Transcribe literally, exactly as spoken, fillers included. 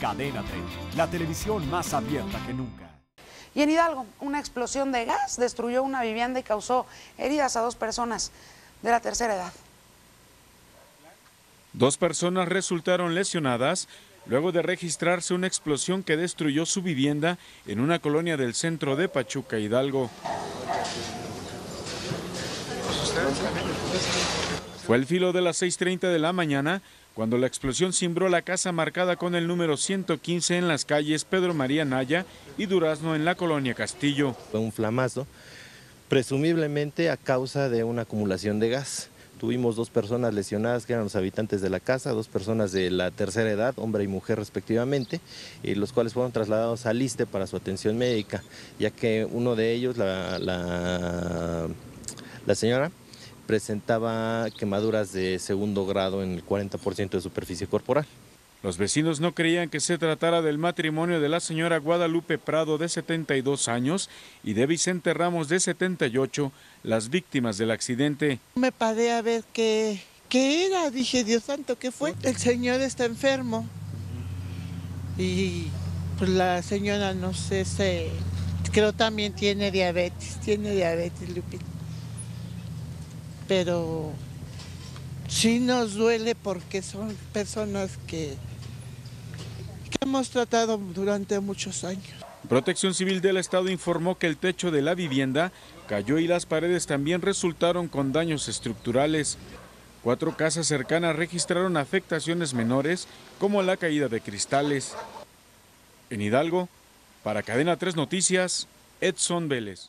Cadena treinta, la televisión más abierta que nunca. Y en Hidalgo, una explosión de gas destruyó una vivienda y causó heridas a dos personas de la tercera edad. Dos personas resultaron lesionadas luego de registrarse una explosión que destruyó su vivienda en una colonia del centro de Pachuca, Hidalgo. Fue el filo de las seis treinta de la mañana cuando la explosión cimbró la casa marcada con el número ciento quince en las calles Pedro María Naya y Durazno en la colonia Castillo. Fue un flamazo, presumiblemente a causa de una acumulación de gas. Tuvimos dos personas lesionadas que eran los habitantes de la casa, dos personas de la tercera edad, hombre y mujer respectivamente, eh, los cuales fueron trasladados al Issste para su atención médica, ya que uno de ellos, la, la, la señora, presentaba quemaduras de segundo grado en el cuarenta por ciento de superficie corporal. Los vecinos no creían que se tratara del matrimonio de la señora Guadalupe Prado, de setenta y dos años, y de Vicente Ramos, de setenta y ocho, las víctimas del accidente. Me paré a ver qué, qué era, dije, Dios santo, ¿qué fue? El señor está enfermo y pues, la señora, no sé, se, creo también tiene diabetes, tiene diabetes, Lupita. Pero sí nos duele porque son personas que, que hemos tratado durante muchos años. Protección Civil del Estado informó que el techo de la vivienda cayó y las paredes también resultaron con daños estructurales. Cuatro casas cercanas registraron afectaciones menores, como la caída de cristales. En Hidalgo, para Cadena tres Noticias, Edson Vélez.